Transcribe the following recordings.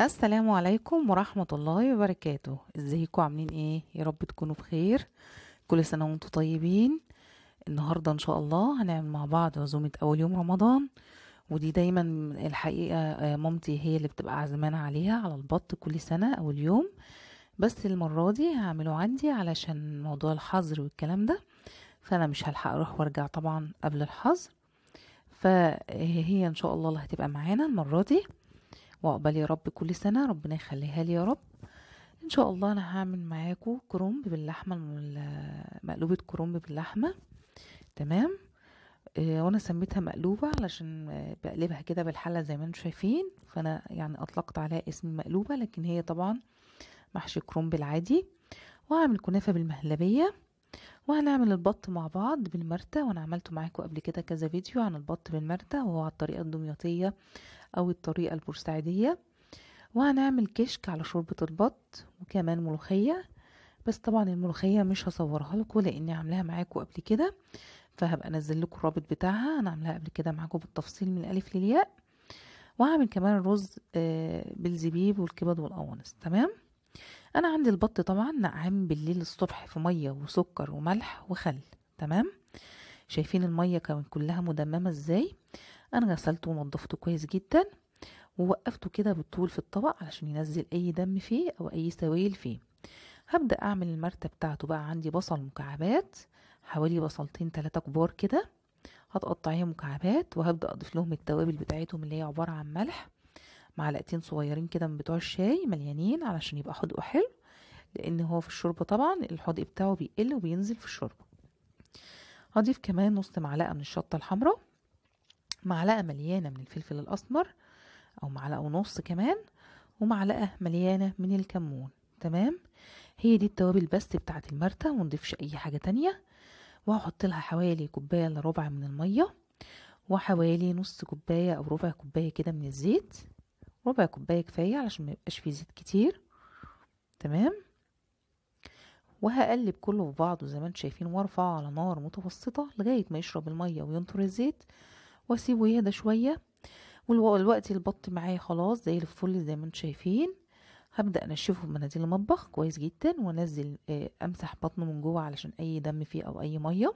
السلام عليكم ورحمة الله وبركاته. ازيكم؟ عاملين ايه؟ يا رب تكونوا بخير، كل سنة وانتم طيبين. النهاردة ان شاء الله هنعمل مع بعض عزومة اول يوم رمضان، ودي دايما الحقيقة مامتي هي اللي بتبقى عزمانة عليها على البط كل سنة اول يوم، بس المرة دي هعمله عندي علشان موضوع الحظر والكلام ده، فانا مش هلحق اروح وارجع طبعا قبل الحظر، فهي ان شاء الله هتبقى معانا المرة دي، وأقبل يا رب كل سنة، ربنا يخليها لي يا رب. إن شاء الله أنا هعمل معاكم كرنب باللحمة، مقلوبة كرنب باللحمة، تمام؟ وأنا سميتها مقلوبة علشان بقلبها كده بالحلة زي ما انتم شايفين، فأنا يعني أطلقت عليها اسم مقلوبة، لكن هي طبعا محشي كرنب العادي. وهعمل كنافة بالمهلبية، وهنعمل البط مع بعض بالمرتة، وانا عملته معاكم قبل كده كذا فيديو عن البط بالمرتة، وهو على الطريقة الدمياطية او الطريقة البورسعيدية. وهنعمل كشك على شوربة البط، وكمان ملوخية، بس طبعا الملوخية مش هصورها لكم لاني عاملاها معاكم قبل كده، فهبقى انزل لكم الرابط بتاعها، انا عاملاها قبل كده معاكم بالتفصيل من الالف للياء. وهعمل كمان رز بالزبيب والكبد والقوانص، تمام؟ انا عندي البط طبعا نقعم بالليل الصبح في ميه وسكر وملح وخل، تمام؟ شايفين الميه كانت كلها مدممه ازاي. انا غسلته ونضفته كويس جدا، ووقفته كده بالطول في الطبق علشان ينزل اي دم فيه او اي سوائل فيه. هبدا اعمل المرتة بتاعته بقى. عندي بصل مكعبات، حوالي بصلتين 3 كبار كده، هتقطعيهم مكعبات، وهبدا اضيف لهم التوابل بتاعتهم اللي هي عباره عن ملح، معلقتين صغيرين كده من بتوع الشاي مليانين علشان يبقى حدقه حلو، لان هو في الشوربه طبعا الحدق بتاعه بيقل وبينزل في الشوربه. هضيف كمان نص معلقه من الشطه الحمراء، معلقه مليانه من الفلفل الاسمر او معلقه ونص كمان، ومعلقه مليانه من الكمون، تمام؟ هي دي التوابل بس بتاعه المرتة، ونضيفش اي حاجه تانية. وهحط لها حوالي كوبايه الا ربع من الميه، وحوالي نص كوبايه او ربع كوبايه كده من الزيت، ربع كوبايه كفايه علشان ما يبقاش فيه زيت كتير، تمام؟ وهقلب كله في بعضه زي ما انتم شايفين، وارفعه على نار متوسطه لغايه ما يشرب الميه وينطر الزيت، واسيبه يهدى شويه. والوقت البط معايا خلاص زي الفل زي ما انتم شايفين. هبدا انشفه بمناديل المطبخ كويس جدا، وانزل امسح بطنه من جوه علشان اي دم فيه او اي ميه.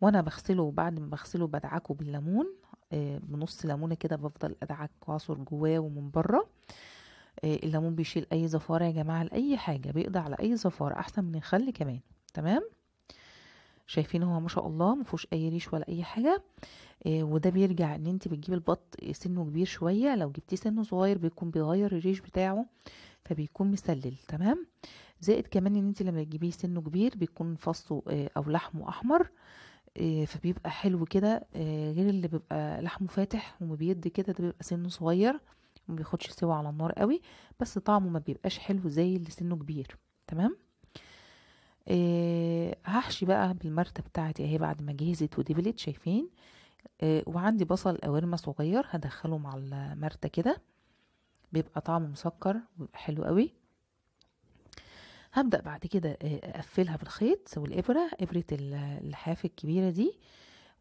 وانا بغسله، وبعد ما بغسله بدعكه بالليمون، بنص ليمونه كده، بفضل ادعك واعصر جواه ومن بره. الليمون بيشيل اي زفاره يا جماعه، لاي حاجه بيقضي على اي زفاره، احسن من الخل كمان، تمام؟ شايفين هو ما شاء الله ما فيهوش اي ريش ولا اي حاجه. وده بيرجع ان انت بتجيب البط سنه كبير شويه، لو جبتيه سنه صغير بيكون بيغير الريش بتاعه فبيكون مسلل، تمام؟ زائد كمان ان انت لما تجيبيه سنه كبير بيكون فصه او لحمه احمر، فبيبقى حلو كده، غير اللي بيبقى لحمه فاتح ومبيض كده، ده بيبقى سنه صغير ومبياخدش سوا على النار قوي، بس طعمه ما بيبقاش حلو زي اللي سنه كبير، تمام؟ هحشي بقى بالمرتة بتاعتي اهي بعد ما جهزت ودبلت، شايفين؟ وعندي بصل قوارمة صغير هدخله مع المرتة كده، بيبقى طعمه مسكر وبيبقى حلو قوي. هبدأ بعد كده اقفلها بالخيط والابرة، ابرة اللحاف الكبيرة دي،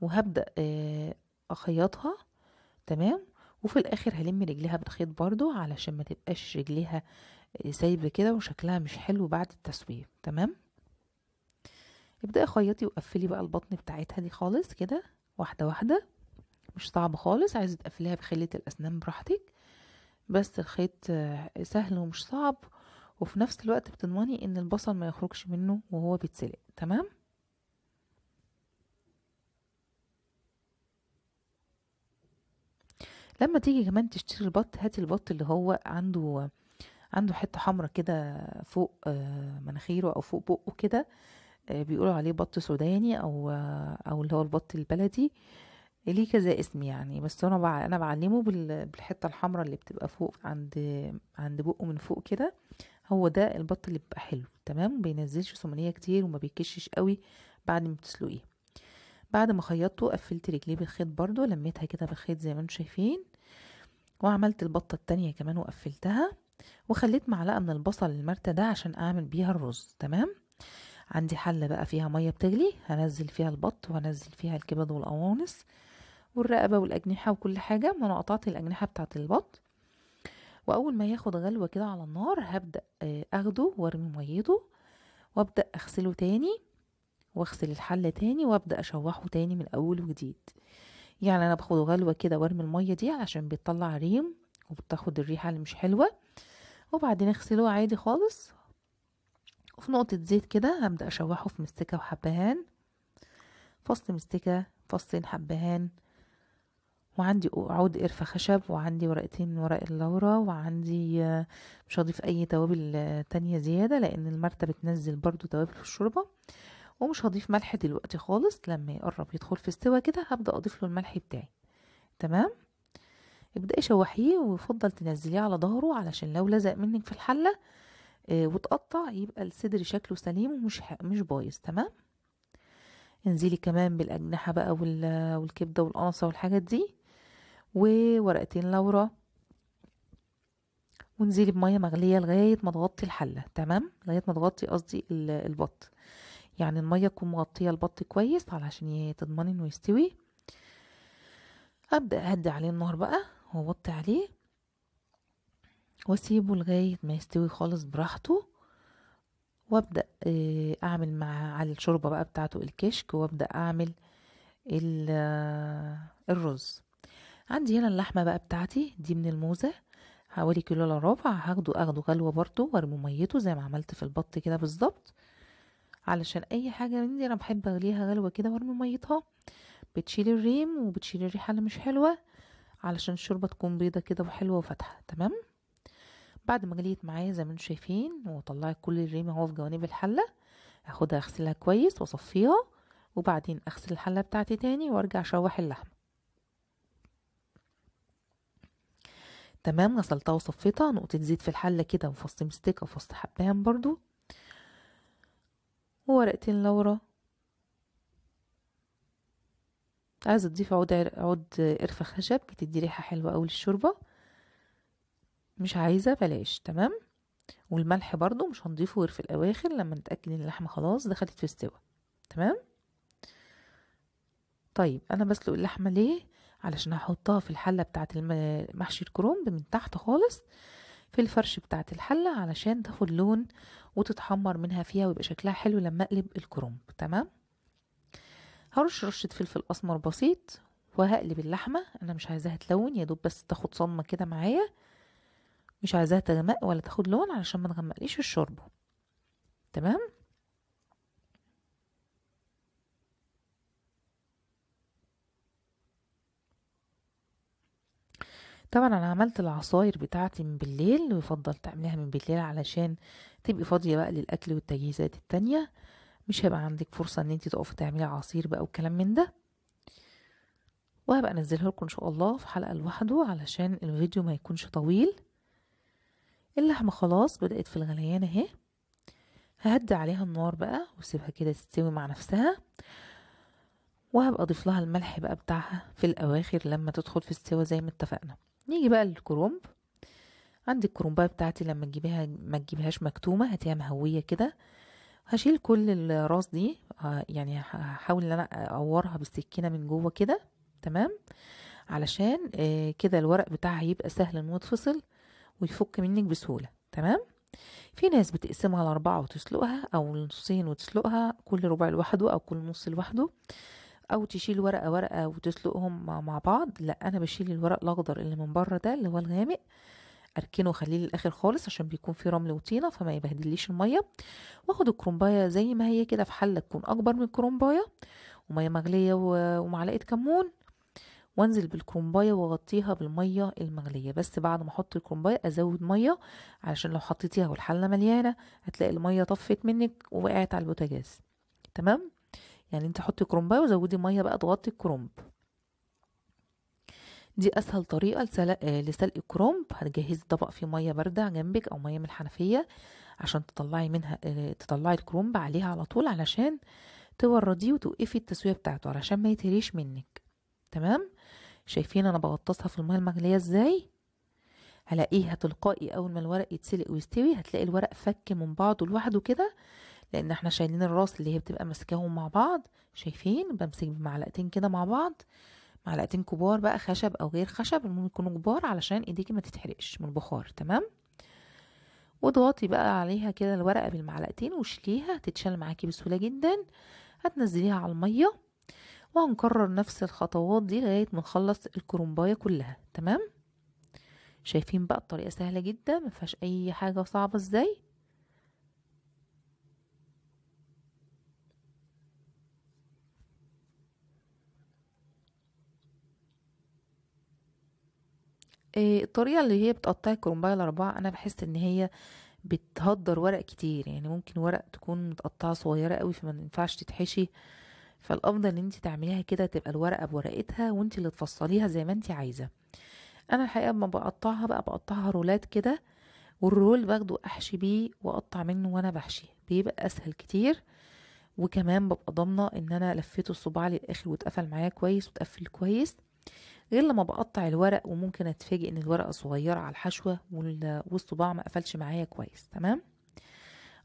وهبدأ اخيطها، تمام؟ وفي الاخر هلم رجليها بالخيط برضو علشان ما تبقاش رجليها سايبة كده وشكلها مش حلو بعد التسوية، تمام؟ ابدأ خيطي وقفلي بقى البطن بتاعتها دي خالص كده، واحدة واحدة، مش صعب خالص. عايزة تقفليها بخلة الاسنان براحتك، بس الخيط سهل ومش صعب، وفي نفس الوقت بتضمني ان البصل ما يخرجش منه وهو بيتسلق، تمام؟ لما تيجي كمان تشتري البط، هاتي البط اللي هو عنده حته حمراء كده فوق مناخيره او فوق بقه كده، بيقولوا عليه بط سوداني او اللي هو البط البلدي، ليه كذا اسم يعني، بس انا بعلمه بالحته الحمراء اللي بتبقى فوق عند بقه من فوق كده، هو ده البط اللي بيبقى حلو، تمام؟ مبينزلش سمنيه كتير وما بيكشش قوي بعد ما بتسلقيه. بعد ما خيطته قفلت رجليه بالخيط برضو، لميتها كده بالخيط زي ما انتم شايفين، وعملت البطه التانية كمان وقفلتها، وخليت معلقه من البصل المرتة ده عشان اعمل بيها الرز، تمام؟ عندي حله بقى فيها ميه بتغلي، هنزل فيها البط، وهنزل فيها الكبد والقوانص والرقبه والاجنحه وكل حاجه، ما انا قطعت الاجنحه بتاعه البط، واول ما ياخد غلوة كده على النار هبدأ اخده وارمي ميته وابدأ اغسله تاني واغسل الحلة تاني وابدأ اشوحه تاني من اول وجديد. يعني انا باخده غلوة كده وارمي المية دي عشان بيطلع ريم وبتاخد الريحة اللي مش حلوة، وبعدين اغسله عادي خالص، وفي نقطة زيت كده هبدأ اشوحه في مستكة وحبهان، فص مستكة، فصين حبهان، وعندي عود قرفة خشب، وعندي ورقتين من ورق اللورا، وعندي مش هضيف اي توابل تانية زيادة لان المرتة بتنزل برضو توابل في الشوربة، ومش هضيف ملح دلوقتي خالص. لما يقرب يدخل في السوا كده هبدأ اضيف له الملح بتاعي. تمام، ابدأي شوحيه ويفضل تنزليه على ظهره علشان لو لزق منك في الحلة وتقطع يبقى الصدر شكله سليم ومش بايظ. تمام، انزلي كمان بالاجنحة بقى والكبدة والقنصة والحاجات دي وورقتين لورا، وانزلي بمية مغلية لغاية ما تغطي الحلة. تمام، لغاية ما تغطي قصدي البط، يعني المية تكون مغطية البط كويس علشان تضمني انه يستوي. ابدأ اهدي عليه النار بقى واوطي عليه واسيبه لغاية ما يستوي خالص براحته، وابدأ اعمل على الشوربة بقى بتاعته الكشك، وابدأ اعمل الرز. عندي هنا اللحمة بقى بتاعتي دي من الموزة حوالي كيلو الا ربع، هاخده غلوة برضو وارمي ميته زي ما عملت في البط كده بالظبط، علشان اي حاجة من دي انا بحب اغليها غلوة كده وارمي ميتها، بتشيل الريم وبتشيل الريحة اللي مش حلوة علشان الشوربة تكون بيضة كده وحلوة وفاتحة. تمام، بعد ما غليت معايا زي ما انتم شايفين وطلعت كل الريمة اهو في جوانب الحلة، هاخدها اغسلها كويس واصفيها، وبعدين اغسل الحلة بتاعتي تاني وارجع اشوح اللحمة. تمام، غسلتها وصفيتها، نقطة زيت في الحلة كده وفص مستكة وفص حبهان برضو وورقتين لورا، عايزة تضيف عود قرفة خشب بتدي ريحة حلوة اوي للشوربة، مش عايزة بلاش. تمام، والملح برضو مش هنضيفه غير في الاواخر لما نتأكد ان اللحمة خلاص دخلت في السوا. تمام، طيب انا بسلق اللحمة ليه؟ علشان هحطها في الحلة بتاعة محشي الكرنب من تحت خالص في الفرش بتاعة الحلة علشان تاخد لون وتتحمر منها فيها ويبقى شكلها حلو لما اقلب الكرنب. تمام، هرش رشة فلفل اسمر بسيط وهقلب اللحمة، انا مش عايزاها تلون، يا دوب بس تاخد صدمة كده معايا، مش عايزاها تغمق ولا تاخد لون علشان ما تغمقليش الشوربة. تمام، طبعا انا عملت العصاير بتاعتي من بالليل، ويفضل تعمليها من بالليل علشان تبقي فاضية بقى للاكل والتجهيزات التانية، مش هيبقى عندك فرصة ان انتي تقفي تعملي عصير بقى وكلام من ده، وهبقى انزلها لكم ان شاء الله في حلقة لوحده علشان الفيديو ما يكونش طويل. اللحمة خلاص بدأت في الغليان اهي، ههدي عليها النار بقى واسيبها كده تستوي مع نفسها، وهبقى اضيف لها الملح بقى بتاعها في الاواخر لما تدخل في السوا زي ما اتفقنا. نيجي بقى للكرنب، عندي الكرنبايه بتاعتي لما تجيبيها ما تجيبهاش مكتومه، هاتيها مهويه كده، هشيل كل الراس دي، يعني هحاول ان انا اقورها بالسكينه من جوه كده. تمام، علشان كده الورق بتاعها يبقى سهل انه يتفصل ويفك منك بسهوله. تمام، في ناس بتقسمها لاربعه وتسلقها او نصين وتسلقها، كل ربع لوحده او كل نص لوحده، او تشيل ورقه ورقه وتسلقهم مع بعض. لا، انا بشيل الورق الاخضر اللي من بره ده اللي هو الغامق، اركنه خليه للاخر خالص عشان بيكون فيه رمل وطينه فما يبهدليش الميه، واخد الكرنبايه زي ما هي كده في حله تكون اكبر من الكرنبايه وميه مغليه ومعلقه كمون، وانزل بالكرنبايه واغطيها بالميه المغليه، بس بعد ما احط الكرنبايه ازود ميه علشان لو حطيتيها والحله مليانه هتلاقي الميه طفت منك ووقعت على البوتاجاز. تمام، يعني انت حطي كرنبايه وزودي ميه بقى تغطي الكرنب. دي اسهل طريقه لسلق الكرنب. هتجهزي طبق فيه ميه بارده جنبك او ميه من الحنفيه عشان تطلعي الكرنب عليها على طول علشان تورديه وتوقفي التسويه بتاعته علشان ما يتهريش منك. تمام، شايفين انا بغطسها في الميه المغليه ازاي؟ هلاقيها تلقائي اول ما الورق يتسلق ويستوي هتلاقي الورق فك من بعضه لوحده كده، لان احنا شايلين الراس اللي هي بتبقى ماسكاهم مع بعض. شايفين بمسك بمعلقتين كده مع بعض، معلقتين كبار بقى خشب او غير خشب، المهم يكونوا كبار علشان ايديكي ما تتحرقش من البخار. تمام، وتغطي بقى عليها كده الورقه بالمعلقتين وشليها، تتشال معاكي بسهوله جدا. هتنزليها على الميه وهنكرر نفس الخطوات دي لغايه ما نخلص الكرومبايه كلها. تمام، شايفين بقى الطريقه سهله جدا ما فيهاش اي حاجه صعبه ازاي. الطريقه اللي هي بتقطع الكرومبايه الاربعه انا بحس ان هي بتهدر ورق كتير، يعني ممكن ورق تكون متقطعه صغيره قوي فما ينفعش تتحشي، فالافضل ان انت تعمليها كده تبقى الورقه بورقتها وانت اللي تفصليها زي ما انت عايزه. انا الحقيقه لما بقطعها بقى بقطعها رولات كده، والرول باخده احشي بيه واقطع منه وانا بحشي، بيبقى اسهل كتير، وكمان ببقى ضامنه ان انا لفيته الصباع للاخر واتقفل معايا كويس وتقفل كويس، غير لما بقطع الورق وممكن اتفاجئ ان الورقه صغيره على الحشوه والصباع ما قفلش معايا كويس. تمام،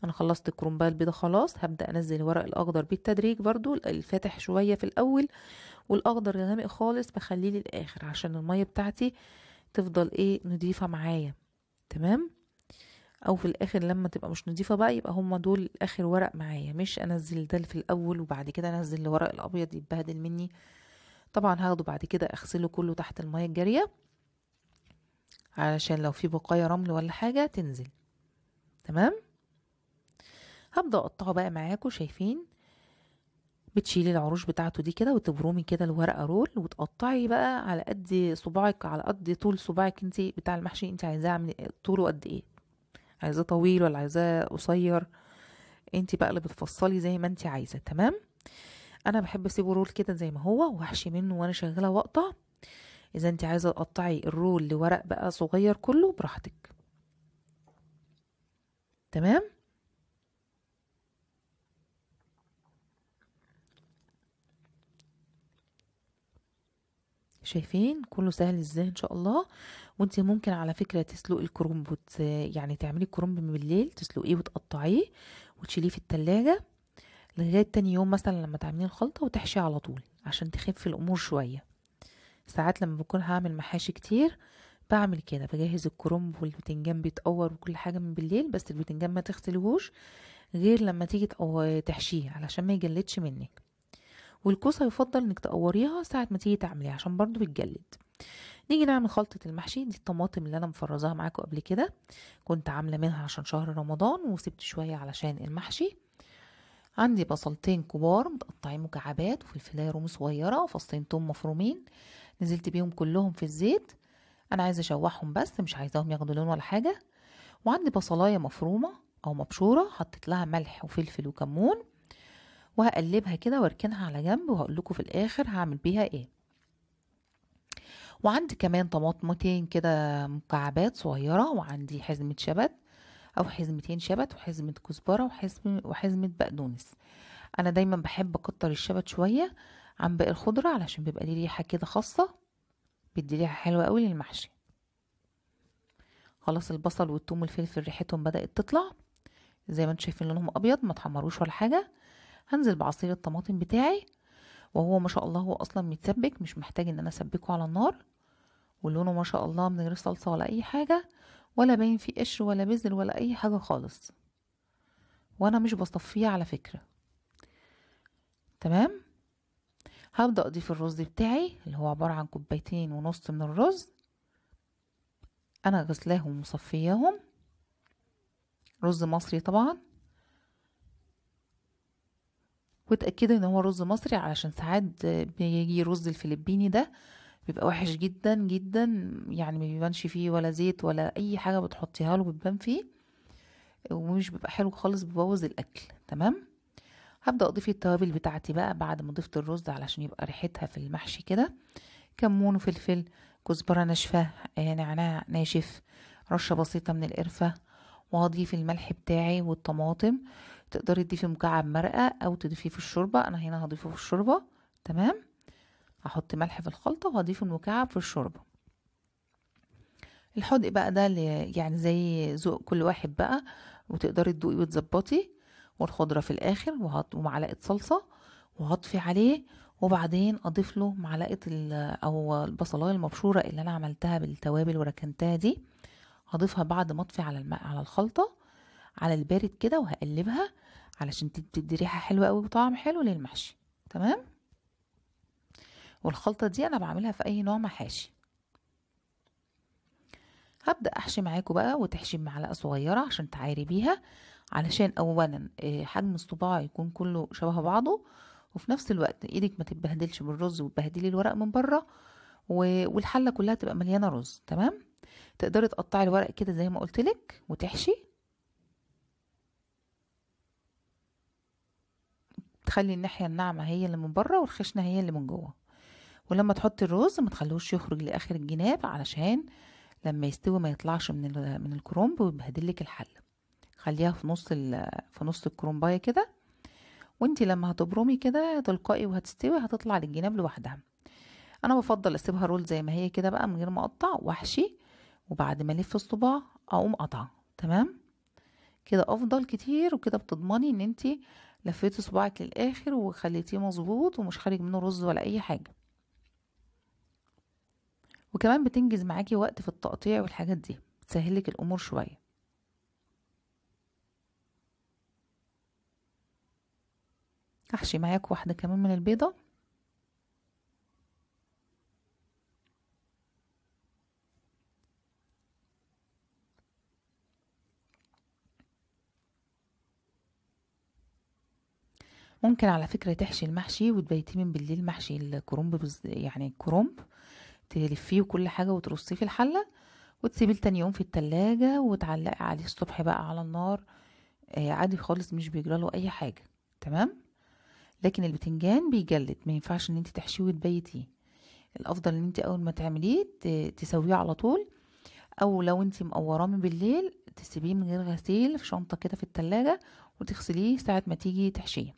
انا خلصت الكرومبايه البيضه خلاص، هبدا انزل الورق الاخضر بالتدريج، برضو الفاتح شويه في الاول والاخضر الغامق خالص بخليه للاخر عشان الميه بتاعتي تفضل ايه نضيفه معايا. تمام، او في الاخر لما تبقى مش نضيفه بقى يبقى هما دول اخر ورق معايا، مش انزل ده في الاول وبعد كده انزل الورق الابيض يتبهدل مني. طبعا هاخده بعد كده اغسله كله تحت الميه الجاريه علشان لو في بقايا رمل ولا حاجه تنزل. تمام، هبدا اقطعه بقى معاكم. شايفين بتشيلي العروش بتاعته دي كده وتبرمي كده الورقه رول، وتقطعي بقى على قد صباعك، على قد طول صباعك انت بتاع المحشي، انت عايزاه طوله قد ايه، عايزاه طويل ولا عايزاه قصير، انت بقى اللي بتفصلي زي ما انت عايزه. تمام، انا بحب اسيبه رول كده زي ما هو وهحشي منه وانا شغاله واقطع. اذا انت عايزه تقطعي الرول لورق بقى صغير كله براحتك. تمام، شايفين كله سهل ازاي ان شاء الله. وانت ممكن على فكره تسلقي الكرنب، يعني تعملي الكرنب من بالليل تسلقيه وتقطعيه وتشيليه في التلاجة لغايه تاني يوم مثلا لما تعملي الخلطه وتحشي على طول عشان تخف الامور شويه. ساعات لما بكون هعمل محاشي كتير بعمل كده، بجهز الكرنب والبتنجان بيتقور وكل حاجه من بالليل، بس البتنجان ما تغسليهوش غير لما تيجي تحشيه علشان ما يجلدش منك، والكوسه يفضل انك تقوريها ساعه ما تيجي تعمليها عشان برضو بتجلد. نيجي نعمل خلطه المحشي دي. الطماطم اللي انا مفرزاها معاكم قبل كده كنت عامله منها عشان شهر رمضان وسبت شويه علشان المحشي. عندي بصلتين كبار متقطعين مكعبات، وفلفلايه رومي صغيره، وفصين توم مفرومين، نزلت بيهم كلهم في الزيت، انا عايزه اشوحهم بس مش عايزاهم ياخدوا لون ولا حاجه. وعندي بصلايه مفرومه او مبشوره حطيت لها ملح وفلفل وكمون، وهقلبها كده واركنها على جنب وهقول لكم في الاخر هعمل بيها ايه. وعندي كمان طماطمتين كده مكعبات صغيره، وعندي حزمه شبت او حزمتين شبت، وحزمه كزبره، وحزمه بقدونس. انا دايما بحب اكتر الشبت شويه عن باقي الخضره علشان بيبقى ليه ريحه كده خاصه بيدي ريحه حلوه قوي للمحشي. خلاص البصل والثوم والفلفل ريحتهم بدات تطلع زي ما انتم شايفين، لونهم ابيض ما اتحمروش ولا حاجه. هنزل بعصير الطماطم بتاعي وهو ما شاء الله هو اصلا متسبك، مش محتاج ان انا اسبكه على النار، ولونه ما شاء الله من غير صلصه ولا اي حاجه، ولا باين فيه قشر ولا بذر ولا اي حاجه خالص، وانا مش بصفيه على فكره. تمام، هبدا اضيف الرز بتاعي اللي هو عباره عن 2.5 كوباية من الرز، انا غسلاهم ومصفياهم، رز مصري طبعا، وتاكدوا ان هو رز مصري علشان ساعات بيجي رز الفلبيني ده بيبقى وحش جدا جدا، يعني ما بيبانش فيه ولا زيت ولا اي حاجه بتحطيها له بتبان فيه ومش بيبقى حلو خالص، بيبوظ الاكل. تمام، هبدا اضيف التوابل بتاعتي بقى بعد ما ضفت الرز علشان يبقى ريحتها في المحشي كده، كمون وفلفل، كزبره ناشفه، نعناع ناشف، رشه بسيطه من القرفه، وهضيف الملح بتاعي والطماطم. تقدري تضيفي مكعب مرقه او تضيفيه في الشوربه، انا هنا هضيفه في الشوربه. تمام، هحط ملح في الخلطه وهضيف المكعب في الشوربه. الحدق بقى ده يعني زي ذوق كل واحد بقى، وتقدري تدوقي وتظبطي، والخضره في الاخر، ومعلقه صلصه، وهطفي عليه وبعدين اضيف له معلقه او البصلايه المبشوره اللي انا عملتها بالتوابل وركنتها دي، هضيفها بعد ما اطفي على الماء على الخلطه على البارد كده، وهقلبها علشان تدي ريحه حلوه قوي وطعم حلو للمحشي. تمام. والخلطه دي انا بعملها في اي نوع محاشي. هبدا احشي معاكم بقى، وتحشي بمعلقه صغيره عشان تعايري بيها، علشان اولا حجم الصباع يكون كله شبه بعضه، وفي نفس الوقت ايدك ما تتبهدلش بالرز وتبهدلي الورق من بره، والحله كلها تبقى مليانه رز. تمام. تقدري تقطعي الورق كده زي ما قلتلك وتحشي، تخلي الناحيه الناعمه هي اللي من بره والخشنه هي اللي من جوه. ولما تحطي الرز ما تخلوش يخرج لاخر الجناب، علشان لما يستوي ما يطلعش من الكرنب ويبهدلك الحله. خليها في نص الكرنبايه كده، وانتي لما هتبرمي كده تلقائي وهتستوي هتطلع للجناب لوحدها. انا بفضل اسيبها رول زي ما هي كده بقى من غير ما اقطع، واحشي وبعد ما الف الصباع اقوم قطعه. تمام كده افضل كتير، وكده بتضمني ان انتي لفيتي صباعك للاخر وخليتيه مظبوط ومش خارج منه رز ولا اي حاجه، وكمان بتنجز معاكي وقت في التقطيع والحاجات دي، بتسهلك الامور شويه. هحشي معاك واحده كمان من البيضه، ممكن على فكره تحشي المحشي وتبيتي من بالليل محشي الكرنب، يعني الكرنب تلفيه وكل حاجه وترصيه في الحله وتسيبيه لتاني يوم في التلاجة وتعلقي عليه الصبح بقى على النار، عادي خالص مش بيجراله اي حاجه. تمام. لكن البتنجان بيجلد، ما ينفعش ان انت تحشيه وتبيتيه، الافضل ان انت اول ما تعمليه تسويه على طول، او لو انت مقوراه من بالليل تسيبيه من غير غسيل في شنطه كده في التلاجة وتغسليه ساعه ما تيجي تحشيه.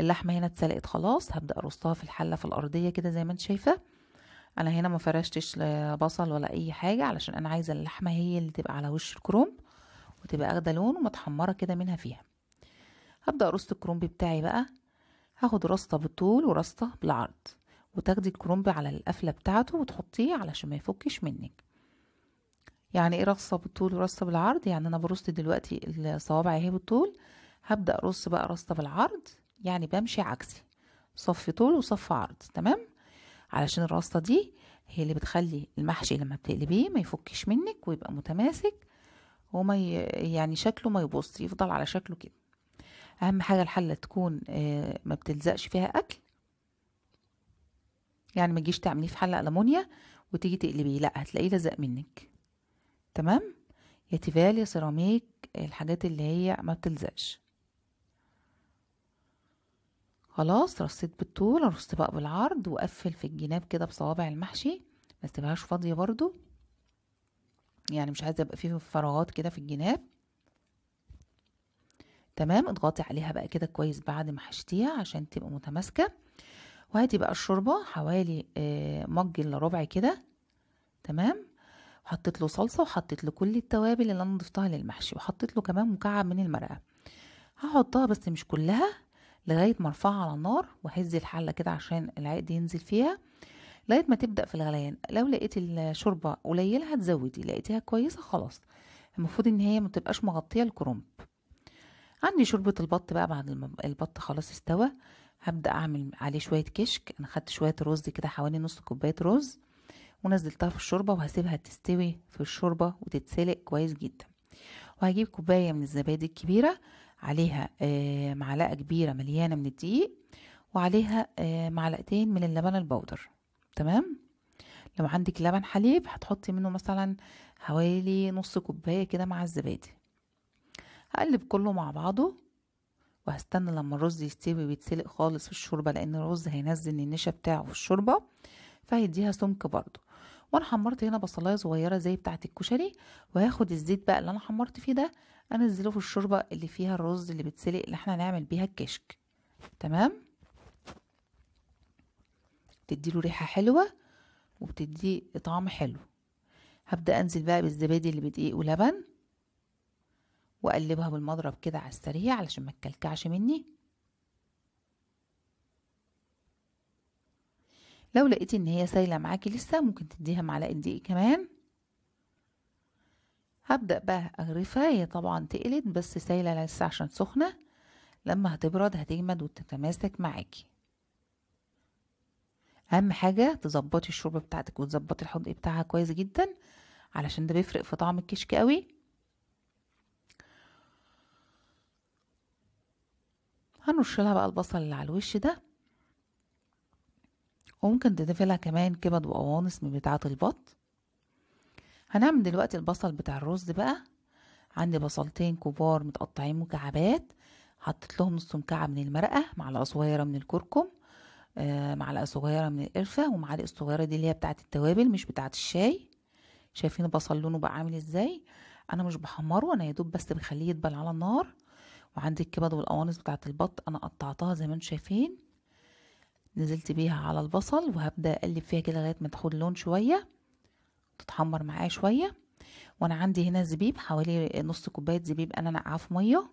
اللحمه هنا اتسلقت خلاص، هبدا ارصها في الحله في الارضيه كده زي ما انت شايفه. انا هنا ما فرشتش بصل ولا اي حاجه، علشان انا عايزه اللحمه هي اللي تبقى على وش الكرنب وتبقى اخده لون ومتحمره كده منها فيها. هبدا ارص الكرنب بتاعي بقى، هاخد رصه بالطول ورصه بالعرض، وتاخدي الكرنب على القفله بتاعته وتحطيه علشان ما يفكش منك. يعني ايه رصه بالطول ورصه بالعرض؟ يعني انا برص دلوقتي الصوابع اهي بالطول، هبدا ارص بقى رصه بالعرض، يعني بمشي عكسي، صف طول وصف عرض. تمام. علشان الرصه دي هي اللي بتخلي المحشي لما بتقلبيه ما يفكش منك ويبقى متماسك، وما يعني شكله ما يبص، يفضل على شكله كده. اهم حاجه الحله تكون ما بتلزقش فيها اكل، يعني ما تجيش تعمليه في حله ألمونيا وتيجي تقلبيه، لا هتلاقيه لزق منك. تمام. يا تيفال يا سيراميك، الحاجات اللي هي ما بتلزقش. خلاص رصيت بالطول، ارص بقى بالعرض واقفل في الجناب كده بصوابع المحشي، ما تسيبهاش فاضيه برضو، يعني مش عايزه يبقى فيه فراغات كده في الجناب. تمام. اضغطي عليها بقى كده كويس بعد ما حشتيها عشان تبقى متماسكه. وهاتي بقى الشوربه حوالي مج الا ربع كده. تمام. حطيت له صلصه وحطيت له كل التوابل اللي انا ضفتها للمحشي، وحطيت له كمان مكعب من المرقه، هحطها بس مش كلها لغايه ما ارفعها على النار، وهز الحله كده عشان العقد ينزل فيها لغايه ما تبدا في الغليان. لو لقيت الشوربه قليله هتزودي، لقيتيها كويسه خلاص، المفروض ان هي ما تبقاش مغطيه الكرنب. عندي شوربه البط بقى، بعد البط خلاص استوى هبدا اعمل عليه شويه كشك. انا خدت شويه رز كده حوالي نص كوبايه رز ونزلتها في الشوربه، وهسيبها تستوي في الشوربه وتتسلق كويس جدا. وهجيب كوبايه من الزبادي الكبيره، عليها معلقه كبيره مليانه من الدقيق، وعليها معلقتين من اللبن البودر. تمام. لو عندك لبن حليب هتحطي منه مثلا حوالي نص كوبايه كده مع الزبادي. هقلب كله مع بعضه، وهستنى لما الرز يستوي ويتسلق خالص في الشوربه، لان الرز هينزل النشا بتاعه في الشوربه فهيديها سمك برضو. وانا حمرت هنا بصلايه صغيره زي بتاعه الكشري، وهاخد الزيت بقى اللي انا حمرت فيه ده انزله في الشوربه اللي فيها الرز اللي بتسلق اللي احنا هنعمل بيها الكشك. تمام. بتديله ريحه حلوه وبتديه طعم حلو. هبدا انزل بقى بالزبادي اللي بدقيق ولبن، واقلبها بالمضرب كده على السريع علشان ما تكلكعش مني. لو لقيتي ان هي سايله معاكي لسه ممكن تديها معلقه دقيق كمان. هبدأ بقى اغرفها، هي طبعا تقلت بس سايله لسه عشان سخنه، لما هتبرد هتجمد وتتماسك معاكي. اهم حاجه تظبطي الشوربه بتاعتك وتظبطي الحضق بتاعها كويس جدا علشان ده بيفرق في طعم الكشك قوي. هنرش لها بقى البصل اللي على الوش ده، وممكن تضيفي لها كمان كبد وقوانص من بتاعه البط. هنعمل دلوقتي البصل بتاع الرز بقى. عندي بصلتين كبار متقطعين مكعبات، حطيت لهم نص مكعب من المرقه، معلقه صغيره من الكركم، معلقه صغيره من القرفه، ومعلقه صغيره دي اللي هي بتاعه التوابل مش بتاعه الشاي. شايفين البصل لونه بقى عامل ازاي؟ انا مش بحمره، انا يا دوب بس بخليه يدبل على النار. وعندي الكبد والقوانص بتاعه البط انا قطعتها زي ما انتم شايفين، نزلت بيها على البصل وهبدا اقلب فيها كده لغايه ما تاخد لون شويه، تتحمر معايا شويه. وانا عندي هنا زبيب، حوالي نص كوبايه زبيب انا نقعه في ميه،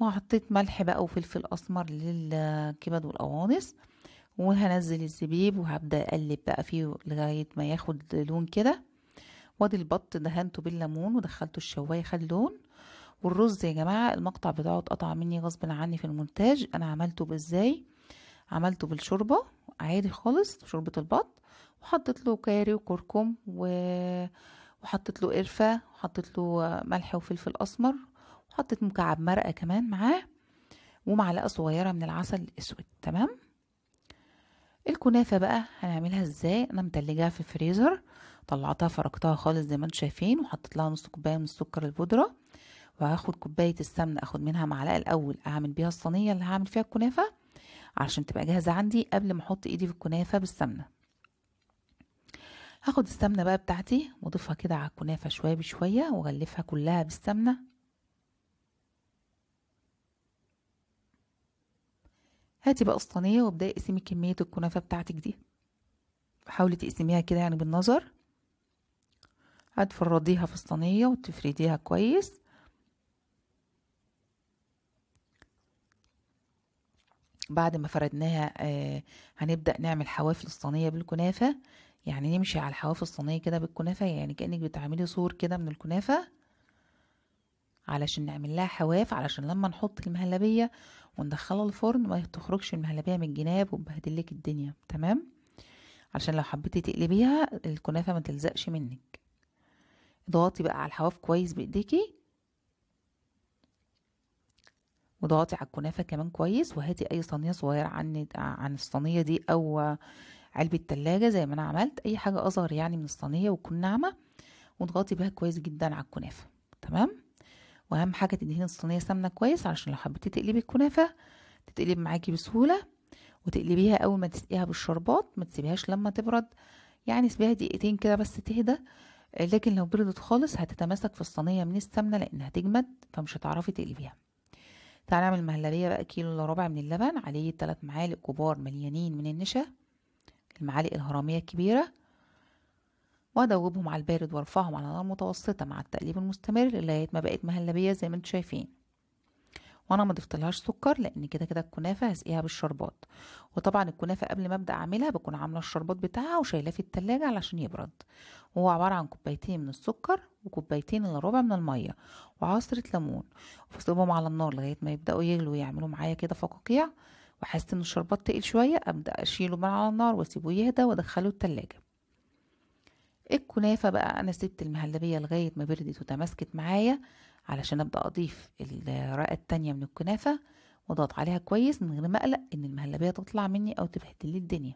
وحطيت ملح بقى وفلفل اسمر للكبد والقوانص، وهنزل الزبيب وهبدا اقلب بقى فيه لغايه ما ياخد لون كده. وادي البط دهنته بالليمون ودخلته الشوايه خد لون. والرز يا جماعه المقطع بتاعه اتقطع مني غصب عني في المونتاج. انا عملته بازاي؟ عملته بالشوربه عادي خالص، شوربه البط، وحطيت له كاري وكركم وحطيت له قرفه وحطيت له ملح وفلفل اسمر، وحطيت مكعب مرقه كمان معاه، ومعلقه صغيره من العسل الاسود. تمام. الكنافه بقى هنعملها ازاي؟ انا متلجاها في الفريزر، طلعتها فركتها خالص زي ما انتم شايفين، وحطيت لها نص كوبايه من السكر البودره، وهاخد كوبايه السمنه اخد منها معلقه الاول اعمل بيها الصينيه اللي هعمل فيها الكنافه عشان تبقى جاهزه عندي قبل ما احط ايدي في الكنافه بالسمنه. هاخد السمنه بقى بتاعتي واضيفها كده على الكنافه شويه بشويه، واغلفها كلها بالسمنه. هاتي بقى الصينيه وابداي اقسمي كميه الكنافه بتاعتك دي، حاولي تقسميها كده يعني بالنظر. هتفرديها في الصينيه وتفرديها كويس. بعد ما فردناها هنبدأ نعمل حوافل الصينية بالكنافة، يعني نمشي على الحوافل الصينية كده بالكنافة، يعني كأنك بتعملي صور كده من الكنافة علشان نعمل لها حواف، علشان لما نحط المهلبية وندخلها الفرن ما تخرجش المهلبية من الجناب وتبهدلك الدنيا. تمام، علشان لو حبيتي تقلبيها الكنافة ما تلزقش منك. اضغطي بقى على الحواف كويس بايديكي، وضغطي على الكنافه كمان كويس. وهاتي اي صينيه صغيره عن الصينيه دي او علبه تلاجة زي ما انا عملت، اي حاجه اصغر يعني من الصينيه وتكون ناعمه، وضغطي بها كويس جدا على الكنافه. تمام. واهم حاجه تدهني الصينيه سمنه كويس علشان لو حبيتي تقلبي الكنافه تتقلب معاكي بسهوله، وتقلبيها اول ما تسقيها بالشربات، ما تسيبيهاش لما تبرد، يعني سيبيها دقيقتين كده بس تهدى. لكن لو بردت خالص هتتماسك في الصينيه من السمنه لانها تجمد، فمش هتعرفي تقلبيها. تعالى نعمل مهلبيه بقى. كيلو الا ربع من اللبن، عليه 3 معالق كبار مليانين من النشا، المعالق الهرميه الكبيره، وادوبهم على البارد وارفعهم على نار متوسطه مع التقليب المستمر لغايه ما بقت مهلبيه زي ما انتم شايفين. وانا ما ضفتلهاش سكر لان كده كده الكنافه هسقيها بالشربات، وطبعا الكنافه قبل ما ابدا اعملها بكون عامله الشربات بتاعها وشايلاه في التلاجة علشان يبرد. هو عباره عن 2 كوباية من السكر وكوبايتين الا ربع من الميه وعصره ليمون، واسيبهم على النار لغايه ما يبداوا يغلوا ويعملوا معايا كده فقاقيع، واحس ان الشربات تقل شويه ابدا اشيله من على النار واسيبه يهدى وادخله التلاجة. الكنافه بقى انا سبت المهلبيه لغايه ما بردت وتماسكت معايا علشان ابدا اضيف الرقه التانيه من الكنافه، واضغط عليها كويس من غير ما اقلق ان المهلبيه تطلع مني او تبهدلي الدنيا.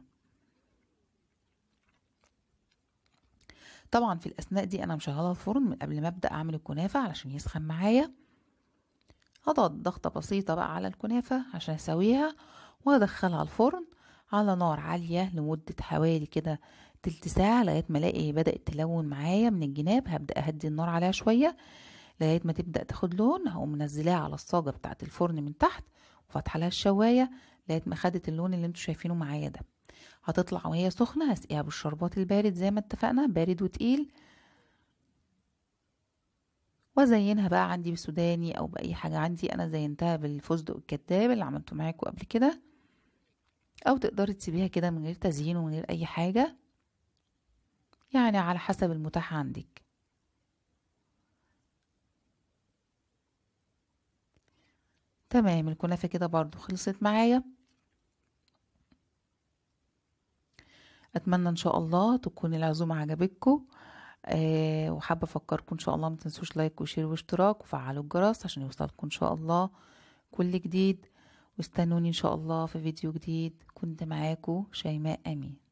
طبعا في الاثناء دي انا مشغله الفرن من قبل ما ابدا اعمل الكنافه علشان يسخن معايا. هضغط ضغطه بسيطه بقى على الكنافه عشان اسويها، وادخلها الفرن على نار عاليه لمده حوالي كده تلت ساعه لغايه ما الاقي بدات تلون معايا من الجناب. هبدا اهدي النار عليها شويه لغايه ما تبدا تاخد لون. هقوم منزلاها على الصاجه بتاعه الفرن من تحت وفاتحه لها الشوايه لغايه ما خدت اللون اللي انتوا شايفينه معايا ده. هتطلع وهي سخنه هسقيها بالشربات البارد زي ما اتفقنا، بارد وتقيل، وازينها بقى عندي بسوداني او باي حاجه عندي. انا زينتها بالفستق الكداب اللي عملته معاكم قبل كده. او تقدري تسيبيها كده من غير تزيين ومن غير اي حاجة، يعني على حسب المتاح عندك. تمام، الكنافة كده برضو خلصت معايا. اتمنى ان شاء الله تكون العزومة عجبتكم، وحابه افكركم ان شاء الله ما تنسوش لايك وشير واشتراك وفعلوا الجرس عشان يوصلكم ان شاء الله كل جديد، واستنوني ان شاء الله في فيديو جديد. كنت معاكم شيماء امين.